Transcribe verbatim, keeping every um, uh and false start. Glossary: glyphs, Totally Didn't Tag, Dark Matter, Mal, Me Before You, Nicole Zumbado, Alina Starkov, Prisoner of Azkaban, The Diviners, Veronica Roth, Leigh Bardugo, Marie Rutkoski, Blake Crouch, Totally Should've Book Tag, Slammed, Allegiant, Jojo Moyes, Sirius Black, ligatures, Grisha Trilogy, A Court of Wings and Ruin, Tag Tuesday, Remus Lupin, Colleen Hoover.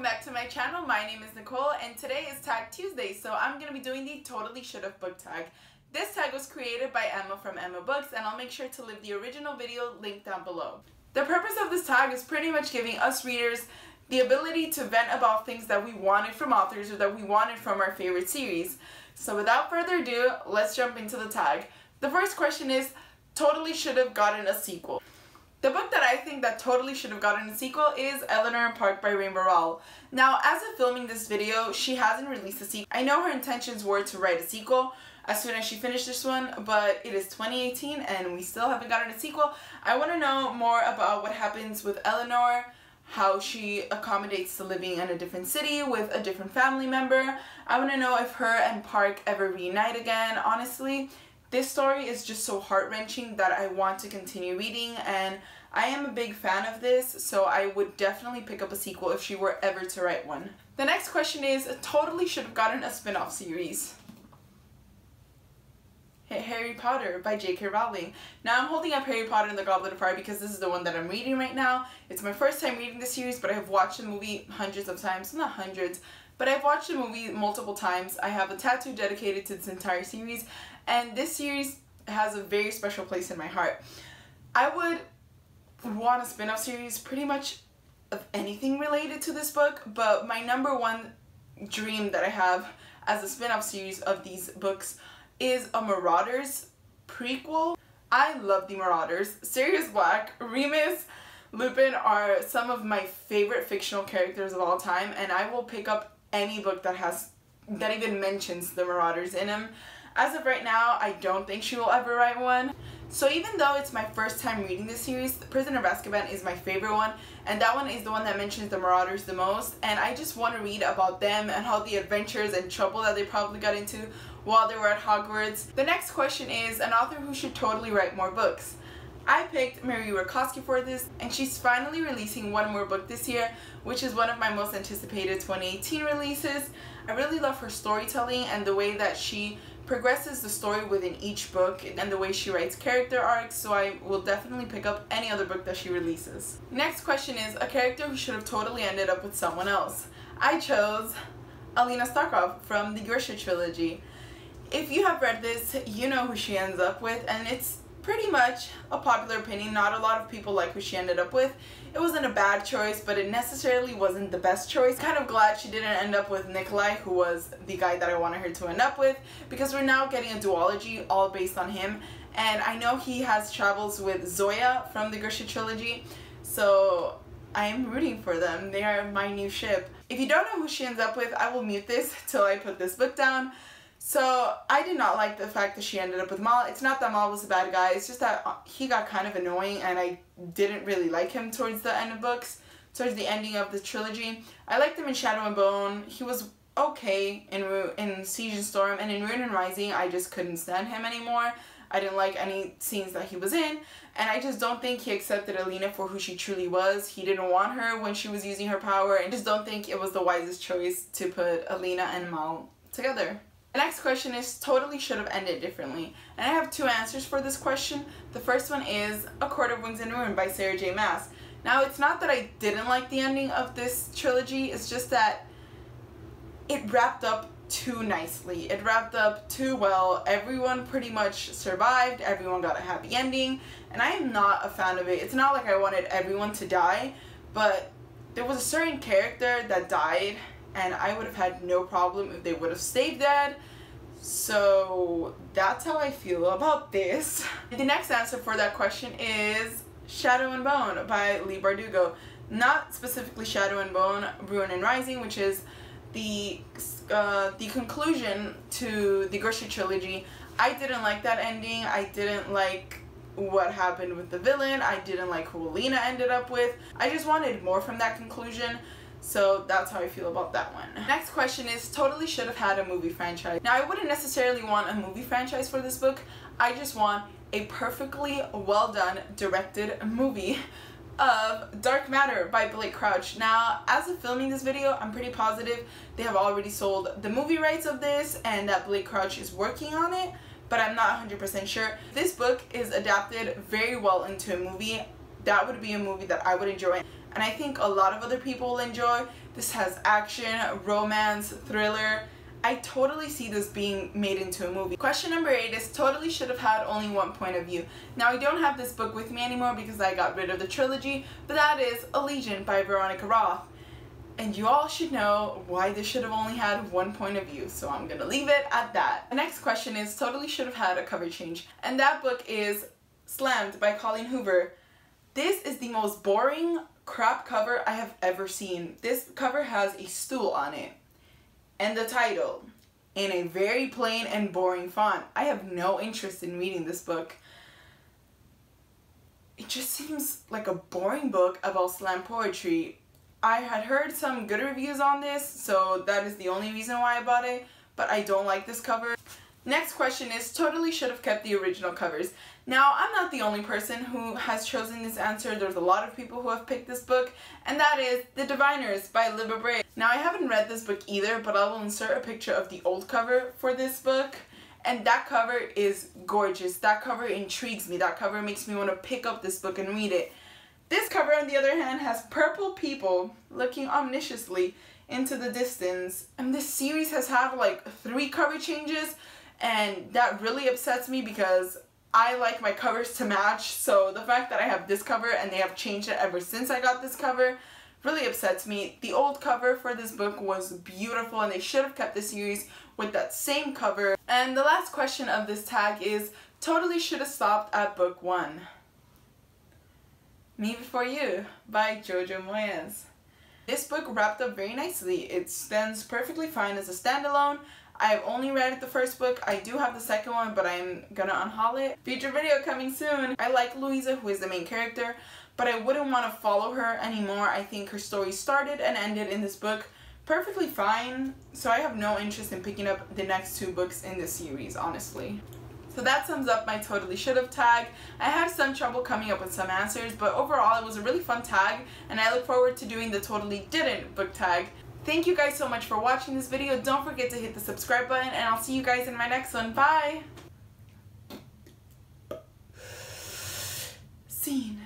welcome back to my channel. My name is Nicole and today is Tag Tuesday, so I'm going to be doing the Totally Should've book tag. This tag was created by Emma from Emma Books and I'll make sure to leave the original video linked down below. The purpose of this tag is pretty much giving us readers the ability to vent about things that we wanted from authors or that we wanted from our favorite series. So without further ado, let's jump into the tag. The first question is, totally should have gotten a sequel. The book that I think that totally should have gotten a sequel is Eleanor and Park by Rainbow Rowell. Now, as of filming this video, she hasn't released a sequel. I know her intentions were to write a sequel as soon as she finished this one, but it is twenty eighteen and we still haven't gotten a sequel. I want to know more about what happens with Eleanor, how she accommodates to living in a different city with a different family member. I want to know if her and Park ever reunite again, honestly. This story is just so heart-wrenching that I want to continue reading, and I am a big fan of this, so I would definitely pick up a sequel if she were ever to write one. The next question is, totally should have gotten a spin-off series. Harry Potter by J K Rowling. Now, I'm holding up Harry Potter and the Goblet of Fire because this is the one that I'm reading right now. It's my first time reading the series, but I have watched the movie hundreds of times. Not hundreds, but I've watched the movie multiple times. I have a tattoo dedicated to this entire series, and this series has a very special place in my heart. I would want a spin-off series pretty much of anything related to this book, but my number one dream that I have as a spin-off series of these books is a Marauders prequel. I love the Marauders. Sirius Black, Remus Lupin are some of my favorite fictional characters of all time, and I will pick up any book that has that even mentions the Marauders in them. As of right now, I don't think she will ever write one. So even though it's my first time reading this series, Prisoner of Azkaban is my favorite one, and that one is the one that mentions the Marauders the most, and I just want to read about them and how the adventures and trouble that they probably got into while they were at Hogwarts. The next question is, an author who should totally write more books. I picked Marie Rutkoski for this, and she's finally releasing one more book this year, which is one of my most anticipated twenty eighteen releases. I really love her storytelling and the way that she progresses the story within each book and the way she writes character arcs, so I will definitely pick up any other book that she releases. Next question is, a character who should have totally ended up with someone else. I chose Alina Starkov from the Grisha Trilogy. If you have read this, you know who she ends up with, and it's pretty much a popular opinion. Not a lot of people like who she ended up with. It wasn't a bad choice, but it necessarily wasn't the best choice. Kind of glad she didn't end up with Nikolai, who was the guy that I wanted her to end up with, because we're now getting a duology all based on him, and I know he has travels with Zoya from the Grisha Trilogy, so I am rooting for them. They are my new ship. If you don't know who she ends up with, I will mute this till I put this book down. So I did not like the fact that she ended up with Mal. It's not that Mal was a bad guy, it's just that he got kind of annoying and I didn't really like him towards the end of books, towards the ending of the trilogy. I liked him in Shadow and Bone, he was okay in, Ru in Siege and Storm, and in Ruin and Rising I just couldn't stand him anymore. I didn't like any scenes that he was in, and I just don't think he accepted Alina for who she truly was. He didn't want her when she was using her power, and just don't think it was the wisest choice to put Alina and Mal together. The next question is, totally should have ended differently, and I have two answers for this question. The first one is A Court of Wings and Ruin by Sarah J Maas. Now, it's not that I didn't like the ending of this trilogy, it's just that it wrapped up too nicely. It wrapped up too well. Everyone pretty much survived, everyone got a happy ending, and I am not a fan of it. It's not like I wanted everyone to die, but there was a certain character that died, and I would have had no problem if they would have stayed dead. So that's how I feel about this. The next answer for that question is Shadow and Bone by Leigh Bardugo. Not specifically Shadow and Bone, Ruin and Rising, which is the, uh, the conclusion to the Grisha Trilogy. I didn't like that ending. I didn't like what happened with the villain. I didn't like who Alina ended up with. I just wanted more from that conclusion. So that's how I feel about that one. Next question is, totally should have had a movie franchise. Now, I wouldn't necessarily want a movie franchise for this book. I just want a perfectly well done directed movie of Dark Matter by Blake Crouch. Now, as of filming this video, I'm pretty positive they have already sold the movie rights of this and that Blake Crouch is working on it, but I'm not one hundred percent sure. This book is adapted very well into a movie. That would be a movie that I would enjoy. and I think a lot of other people will enjoy. This has action, romance, thriller. I totally see this being made into a movie. Question number eight is totally should have had only one point of view. Now I don't have this book with me anymore because I got rid of the trilogy, but that is Allegiant by Veronica Roth. And you all should know why this should have only had one point of view, so I'm gonna leave it at that. The next question is totally should have had a cover change, and that book is Slammed by Colleen Hoover. This is the most boring crap cover I have ever seen. This cover has a stool on it. And the title, in a very plain and boring font. I have no interest in reading this book. It just seems like a boring book about slam poetry. I had heard some good reviews on this, so that is the only reason why I bought it, but I don't like this cover. Next question is totally should have kept the original covers. Now, I'm not the only person who has chosen this answer. There's a lot of people who have picked this book, and that is The Diviners by Libba Bray. Now, I haven't read this book either, but I will insert a picture of the old cover for this book, and that cover is gorgeous. That cover intrigues me. That cover makes me want to pick up this book and read it. This cover, on the other hand, has purple people looking ominously into the distance, and this series has had like three cover changes. And that really upsets me because I like my covers to match, so the fact that I have this cover and they have changed it ever since I got this cover really upsets me. The old cover for this book was beautiful and they should have kept the series with that same cover. And the last question of this tag is totally should have stopped at book one. Me Before You by Jojo Moyes. This book wrapped up very nicely. It stands perfectly fine as a standalone. I've only read the first book. I do have the second one, but I'm gonna unhaul it. Future video coming soon. I like Louisa, who is the main character, but I wouldn't want to follow her anymore. I think her story started and ended in this book perfectly fine, so I have no interest in picking up the next two books in this series, honestly. So that sums up my totally should have tag. I had some trouble coming up with some answers, but overall it was a really fun tag, and I look forward to doing the totally didn't book tag. Thank you guys so much for watching this video. Don't forget to hit the subscribe button, and I'll see you guys in my next one. Bye! Scene.